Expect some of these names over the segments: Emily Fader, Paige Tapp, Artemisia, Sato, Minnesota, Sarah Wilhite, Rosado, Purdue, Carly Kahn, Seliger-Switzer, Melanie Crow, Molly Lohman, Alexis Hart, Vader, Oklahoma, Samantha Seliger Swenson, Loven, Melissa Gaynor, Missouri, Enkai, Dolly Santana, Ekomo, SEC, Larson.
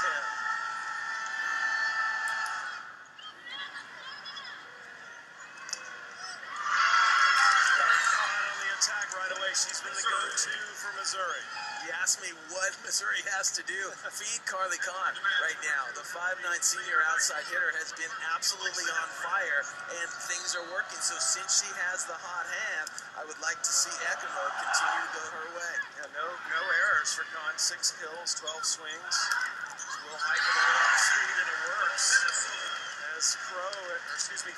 two. She's been the go-to for Missouri. You asked me what Missouri has to do. Feed Carly Kahn right now. The 5'9" senior outside hitter has been absolutely on fire, and things are working. So since she has the hot hand, I would like to see Ekomo continue to go her way. Yeah, no errors for Kahn. 6 kills, 12 swings. We'll hike it right off speed, and it works. As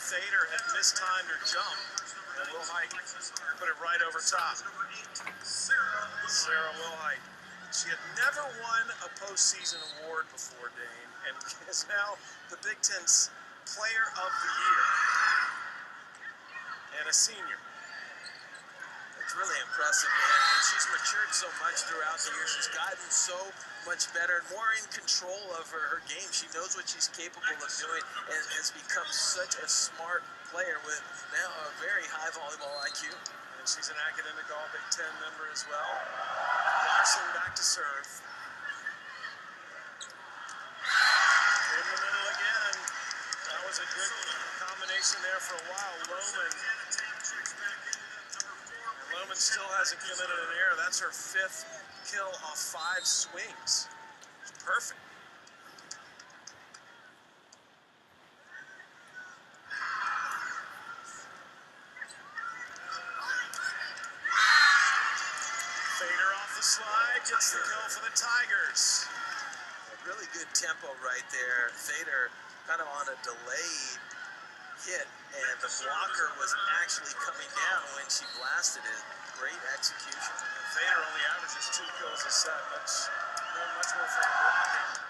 Thayer had mistimed her jump. And Wilhite put it right over top. Sarah Wilhite. She had never won a postseason award before, Dane, and is now the Big Ten's Player of the Year. And a senior. It's really impressive, man. And she's matured so much throughout the year. She's gotten so much better and more in control of her game. She knows what she's capable of doing and has become such a smart player with now a very high volleyball IQ. And she's an academic All-Big Ten member as well. Larson back to serve. In the middle again. That was a good combination there for a while. Lohman still hasn't committed an error. That's her 5th kill off 5 swings. Perfect. Fader off the slide, gets the kill for the Tigers. A really good tempo right there. Fader kind of on a delayed hit, and the blocker was actually coming down when she blasted it. Great execution. And Vader only averages 2 kills a set, but not much more for the blocking.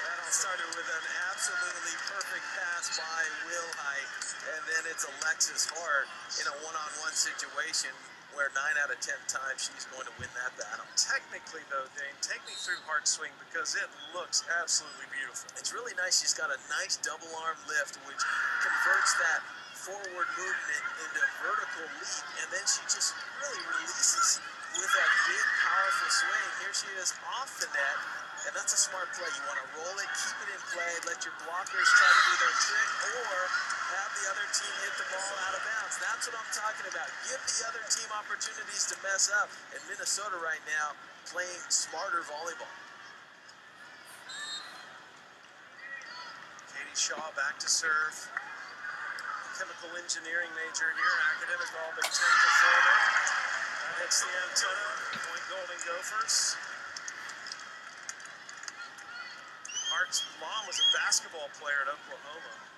That all started with an absolutely perfect pass by Wilhite, and then it's Alexis Hart in a one-on-one situation where 9 out of 10 times she's going to win that battle. Technically, though, Dane, take me through Hart's swing because it looks absolutely beautiful. It's really nice. She's got a nice double-arm lift, which converts that forward movement into a vertical leap, and then she just really releases with that big, powerful swing. Here she is off the net, and that's a smart play. You want to roll it, keep it in play, let your blockers try to do their trick, or have the other team hit the ball out of bounds. That's what I'm talking about. Give the other team opportunities to mess up. And Minnesota right now playing smarter volleyball. Katie Shaw back to serve. Chemical engineering major here, academic All-Big Ten performer. That hits the antenna. Point Golden Gophers. Hart's mom was a basketball player at Oklahoma.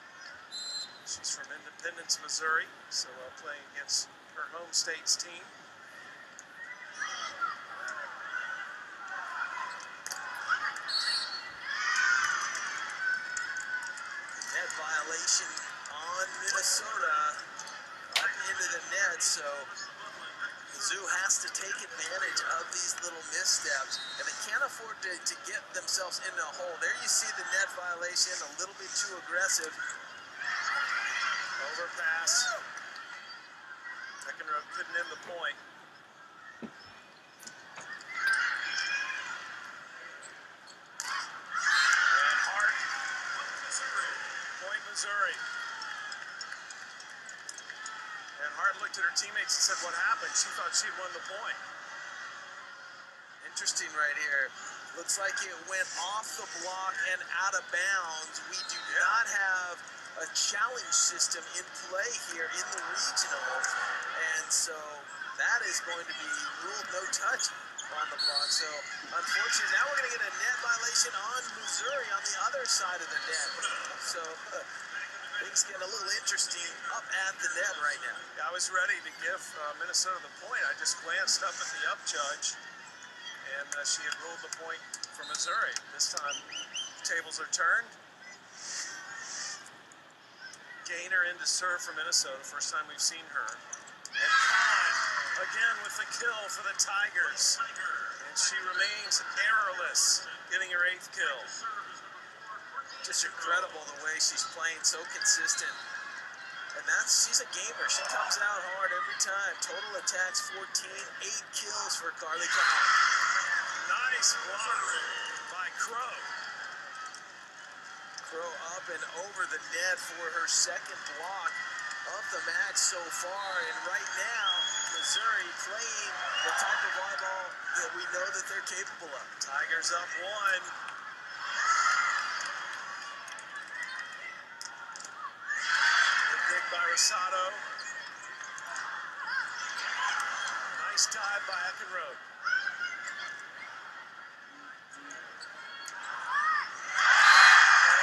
She's from Independence, Missouri, so playing against her home state's team. Net violation on Minnesota, up into the net, so Mizzou has to take advantage of these little missteps, and they can't afford to get themselves into a hole. There you see the net violation, a little bit too aggressive. Overpass. Eckenrod couldn't end the point. And Hart. Point Missouri. And Hart looked at her teammates and said, "What happened?" She thought she'd won the point. Interesting right here. Looks like it went off the block and out of bounds. We do not have a challenge system in play here in the regionals, and so that is going to be ruled no touch on the block. So unfortunately, now we're going to get a net violation on Missouri on the other side of the net. So things get a little interesting up at the net right now. Yeah, I was ready to give Minnesota the point. I just glanced up at the up judge, and she had ruled the point for Missouri. This time, tables are turned. Gaynor in to serve for Minnesota, first time we've seen her. And Kahn, again with the kill for the Tigers. And she remains errorless, getting her 8th kill. Just incredible the way she's playing, so consistent. And she's a gamer. She comes out hard every time. Total attacks 14, 8 kills for Carly Kahn. Nice blocking by Crow. Crow up and over the net for her second block of the match so far. And right now, Missouri playing the type of volleyball that we know that they're capable of. Tigers up 1. Sato. Nice dive by Eckenrod. And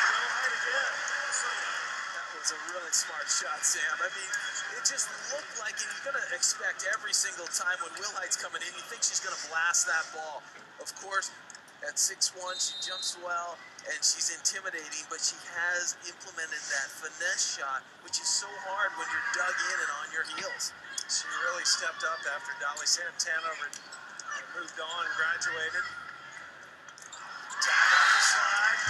Wilhite again. That was a really smart shot, Sam. I mean, it just looked like it. You're going to expect every single time when Wilhite's coming in, you think she's going to blast that ball. Of course, at 6'1", she jumps well. And she's intimidating, but she has implemented that finesse shot, which is so hard when you're dug in and on your heels. She really stepped up after Dolly Santana moved on and graduated. Tap off the slide.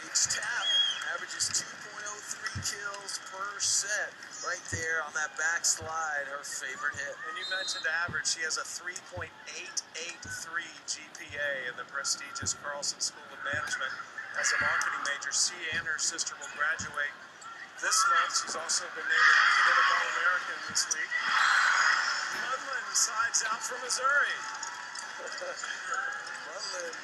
Paige Tapp averages 2.03 kills per set right there on that back slide, her favorite hit. And you mentioned average. She has a 3.883 GPA in the prestigious Carlson School of Management as a marketing major. She and her sister will graduate this month. She's also been named Academic All-American this week. Mundlin sides out for Missouri. Mundlin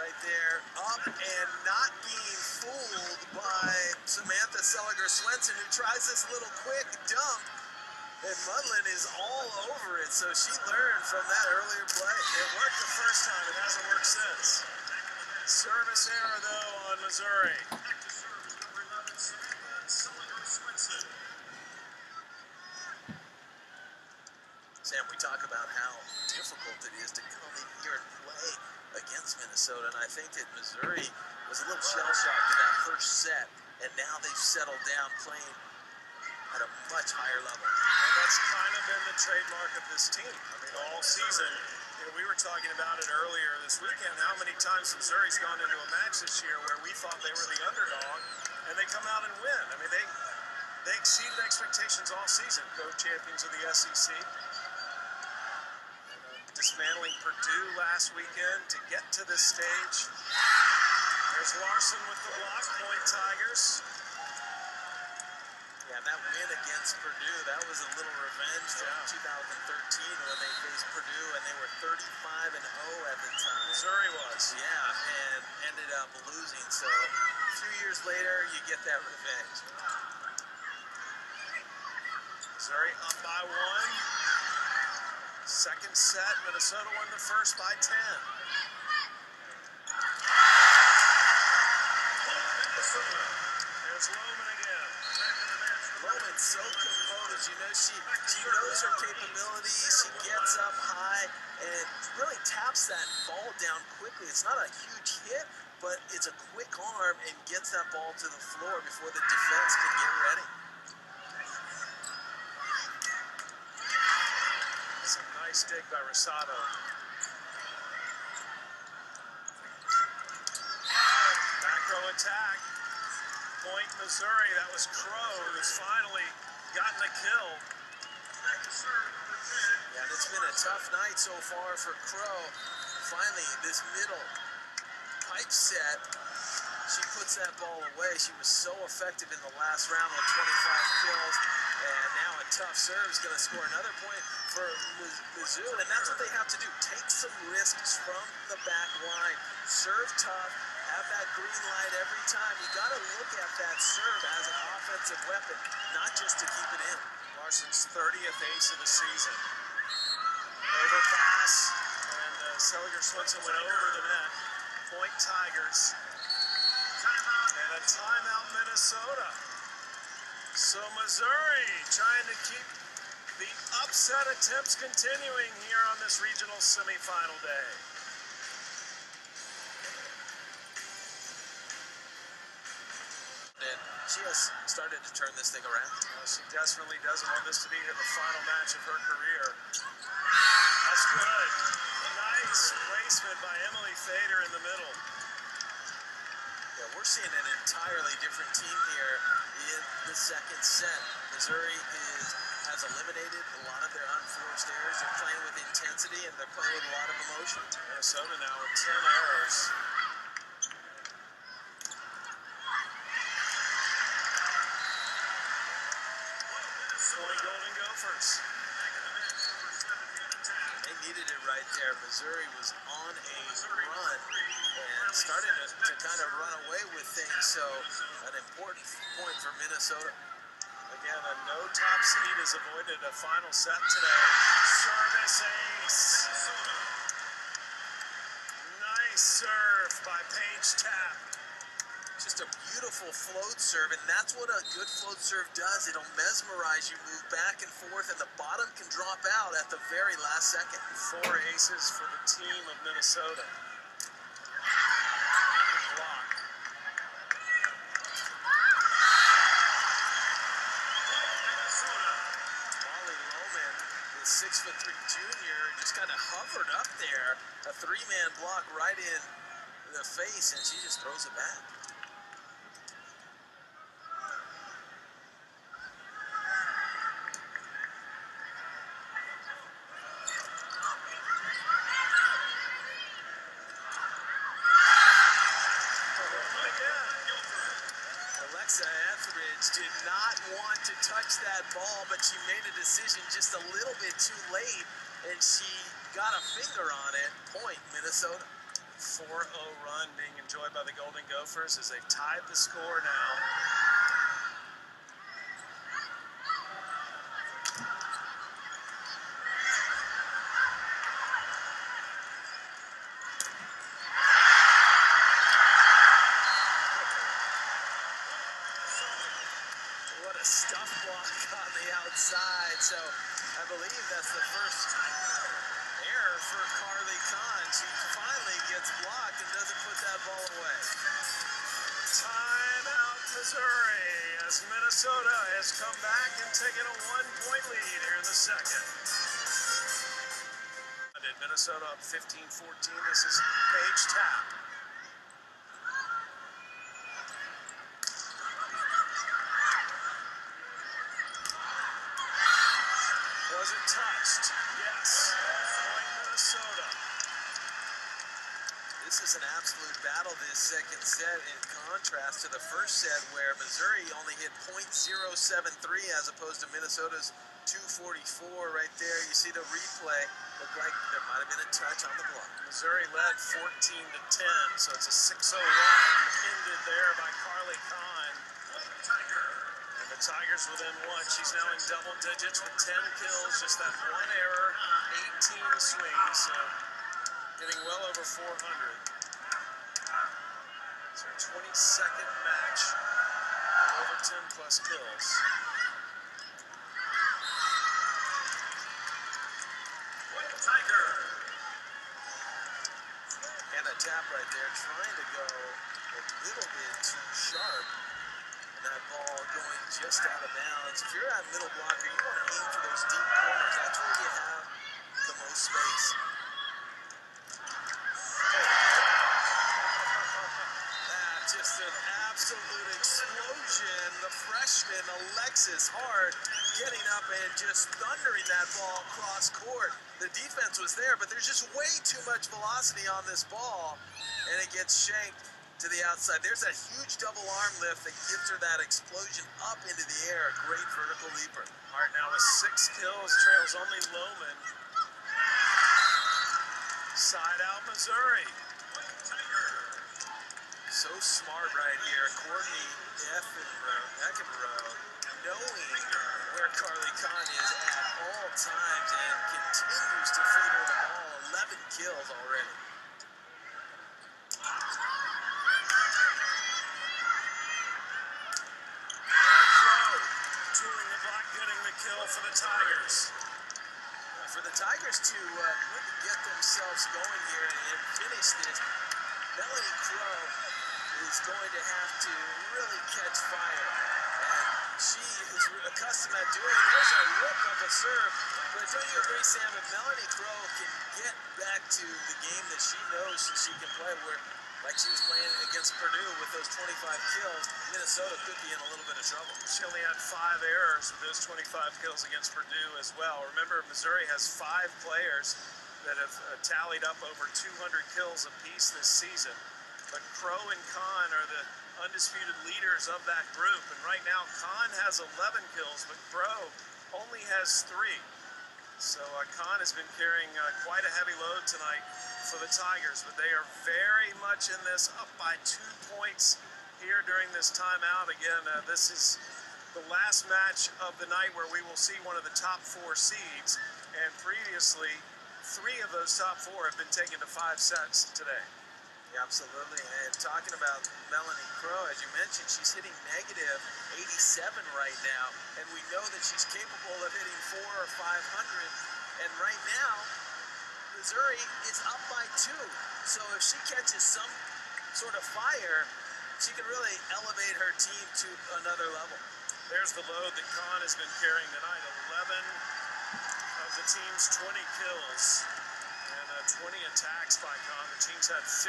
right there, up and not being fooled by Samantha Seliger Swenson, who tries this little quick dump, and Mundlin is all over it, so she learned from that earlier play. It worked the first time, it hasn't worked since. Service error, though, on Missouri. Back to service, number 11, Samantha Seliger Swenson. Sam, we talk about how difficult it is to come in here and play against Minnesota, and I think that Missouri was a little shell-shocked in that first set, and now they've settled down playing at a much higher level. And that's kind of been the trademark of this team. I mean, all season, you know, we were talking about it earlier this weekend, how many times Missouri's gone into a match this year where we thought they were the underdog, and they come out and win. I mean, they exceeded expectations all season, co-champions of the SEC. Dismantling Purdue last weekend to get to this stage. There's Larson with the block, point Tigers. Yeah, and that win against Purdue, that was a little revenge from 2013 when they faced Purdue and they were 35-0 at the time. Missouri was. Yeah, and ended up losing. So a few years later, you get that revenge. Missouri up by 1. Second set, Minnesota won the first by 10. There's Loven again. Loven's so composed, you know, she knows her capabilities, she gets up high, and really taps that ball down quickly. It's not a huge hit, but it's a quick arm and gets that ball to the floor before the defense can get ready. Nice dig by Rosado. Back row attack. Point Missouri. That was Crow, who's finally gotten a kill. Yeah, and it's been a tough night so far for Crow. Finally, this middle pipe set, she puts that ball away. She was so effective in the last round with 25 kills. And now a tough serve is going to score another point for Mizzou, and that's what they have to do. Take some risks from the back line. Serve tough, have that green light every time. You got to look at that serve as an offensive weapon, not just to keep it in. Larson's 30th ace of the season. Overpass, and Seliger-Switzer went over the net. Point Tigers. And a timeout, Minnesota. So Missouri trying to keep the upset attempts continuing here on this regional semifinal day. And she has started to turn this thing around. Well, she desperately doesn't want this to be the final match of her career. That's good. Nice placement by Emily Fader in the middle. We're seeing an entirely different team here in the second set. Missouri has eliminated a lot of their unforced errors. They're playing with intensity and they're playing with a lot of emotion. Minnesota now with 10 errors. Golden Gophers. They needed it right there. Missouri was on a run and started to kind of run away with things, so an important point for Minnesota. Again, a no-top seed has avoided a final set today. Service ace. Nice serve by Paige Tapp. Just a beautiful float serve, and that's what a good float serve does. It'll mesmerize you, move back and forth, and the bottom can drop out at the very last second. 4 aces for the team of Minnesota. Block. Molly Lohman, the 6'3" junior, just kind of hovered up there. A 3-man block right in the face, and she just throws it back. Did not want to touch that ball, but she made a decision just a little bit too late, and she got a finger on it. Point, Minnesota. 4-0 run being enjoyed by the Golden Gophers as they've tied the score now. So I believe that's the first error for Carly Kahn. She finally gets blocked and doesn't put that ball away. Timeout, Missouri, as Minnesota has come back and taken a 1-point lead here in the second. Minnesota up 15-14. This is Paige Tapp. Was it touched? Yes. Point Minnesota. This is an absolute battle, this second set, in contrast to the first set where Missouri only hit .073 as opposed to Minnesota's 244 right there. You see the replay. Looked like there might have been a touch on the block. Missouri led 14-10, so it's a 6-0 run ended there by Carly Kahn. The Tigers within one. She's now in double digits with 10 kills, just that one error, 18 swings, so getting well over 400. It's her 22nd match with over 10 plus kills. What a Tiger! And a tap right there, trying to go a little bit too sharp. That ball going just out of bounds. If you're at middle blocker, you want to aim for those deep corners. That's where you have the most space. That's just an absolute explosion. The freshman, Alexis Hart, getting up and just thundering that ball across court. The defense was there, but there's just way too much velocity on this ball, and it gets shanked to the outside. There's a huge double arm lift that gives her that explosion up into the air. A great vertical leaper. Hart now with 6 kills, trails only Loman. Side out Missouri. So smart right here. Courtney Eckenrod knowing where Carly Kahn is at all times and continues to feed her the ball. 11 kills already. Kill for the Tigers. For the Tigers to really get themselves going here and finish this, Melanie Crow is going to have to really catch fire. And she is accustomed to doing. There's a rip of a serve. But don't you agree, Sam, if Melanie Crow can get back to the game that she knows she can play, where Like she was playing against Purdue with those 25 kills, Minnesota could be in a little bit of trouble. She only had 5 errors with those 25 kills against Purdue as well. Remember, Missouri has 5 players that have tallied up over 200 kills apiece this season. But Crow and Kahn are the undisputed leaders of that group. And right now, Kahn has 11 kills, but Crow only has 3. So Kahn has been carrying quite a heavy load tonight for the Tigers, but they are very much in this, up by 2 points here during this timeout. Again, this is the last match of the night where we will see one of the top 4 seeds, and previously 3 of those top 4 have been taken to 5 sets today. Yeah, absolutely, and talking about Melanie Crow, as you mentioned, she's hitting negative 87 right now, and we know that she's capable of hitting 400 or 500, and right now, Missouri is up by 2, so if she catches some sort of fire, she can really elevate her team to another level. There's the load that Kahn has been carrying tonight, 11 of the team's 20 kills. 20 attacks by Kahn. The team's had 50.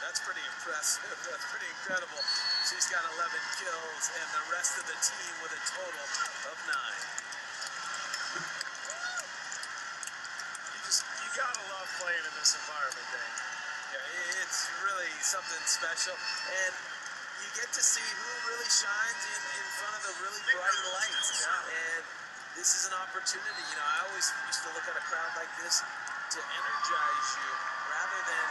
That's pretty impressive. That's pretty incredible. She's got 11 kills, and the rest of the team with a total of 9. You gotta love playing in this environment, Dan. Yeah, it's really something special, and you get to see who really shines in front of the really bright lights. And this is an opportunity. You know, I always used to look at a crowd like this to energize you rather than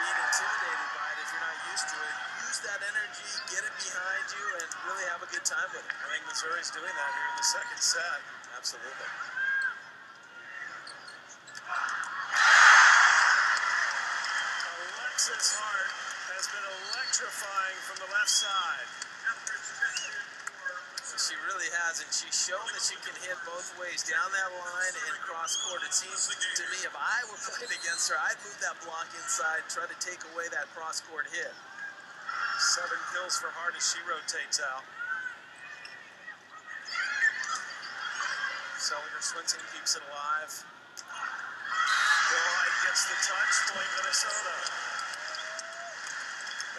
being intimidated by it if you're not used to it. Use that energy, get it behind you, and really have a good time with it. I think Missouri's doing that here in the second set. Absolutely. Alexis Hart has been electrifying from the left side. She really has, and she's shown that she can hit both ways down that line and cross-court. It seems to me, if I were playing against her, I'd move that block inside, try to take away that cross-court hit. 7 kills for Hart as she rotates out. Seliger-Swinson keeps it alive. Wilhite gets the touch for Minnesota.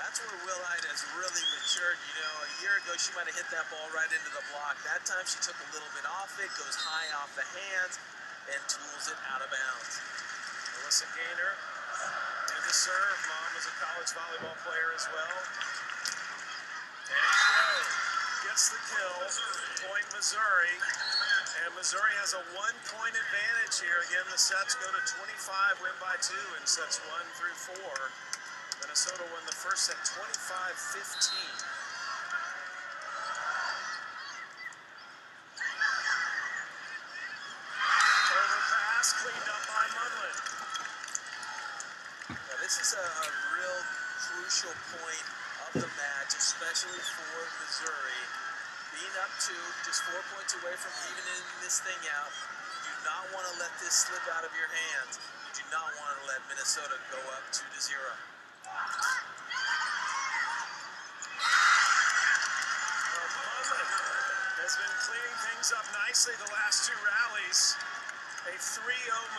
That's where Wilhite has really matured. You know, a year ago she might have hit that ball right into the block. That time she took a little bit off it, goes high off the hands, and tools it out of bounds. Melissa Gaynor did the serve. Mom was a college volleyball player as well. And Crow gets the kill. Point Missouri. And Missouri has a 1-point advantage here. Again, the sets go to 25, win by 2 in sets 1 through 4. Minnesota won the first set 25-15. Overpass cleaned up by Mundlin. Now, this is a real crucial point of the match, especially for Missouri. Being up 2, just 4 points away from evening this thing out. You do not want to let this slip out of your hands. You do not want to let Minnesota go up 2-0. Has been cleaning things up nicely the last 2 rallies. A 3-0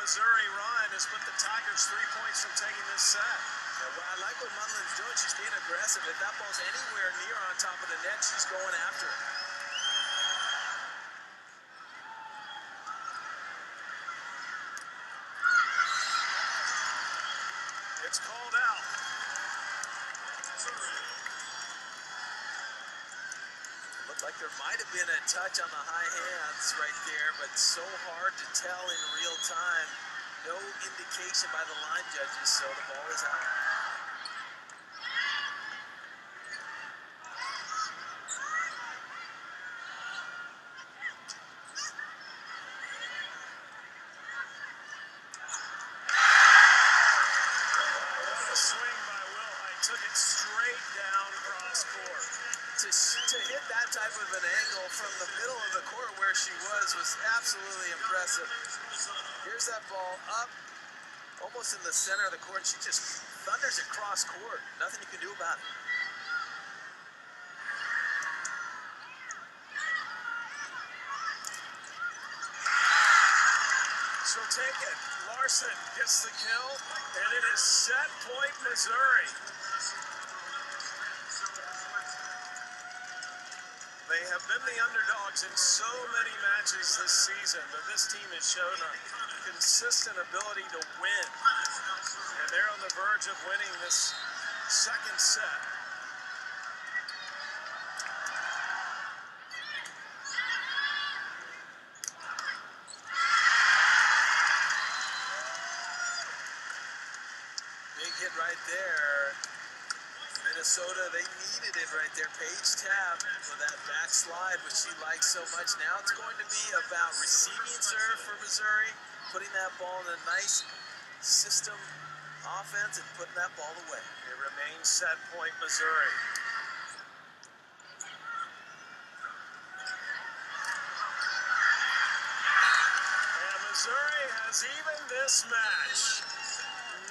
Missouri run has put the Tigers 3 points from taking this set. Yeah, well, I like what Mundlin's doing. She's being aggressive. If that ball's anywhere near on top of the net, she's going after it. It's called out. It looked like there might have been a touch on the high hands right there, but so hard to tell in real time. No indication by the line judges, so the ball is out. Absolutely impressive. Here's that ball up, almost in the center of the court. She just thunders it cross court. Nothing you can do about it. She'll take it. Larson gets the kill, and it is set point, Missouri. They have been the underdogs in so many matches this season, but this team has shown a consistent ability to win. And they're on the verge of winning this second set. Big hit right there. Minnesota, they needed it right there. Paige Tapp with that backslide, which she likes so much. Now it's going to be about receiving serve for Missouri, putting that ball in a nice system offense and putting that ball away. It remains set point, Missouri. And Missouri has evened this match.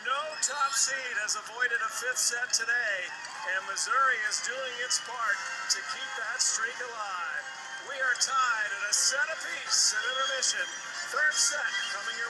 No top seed has avoided a fifth set today. And Missouri is doing its part to keep that streak alive. We are tied at a set apiece at intermission. Third set coming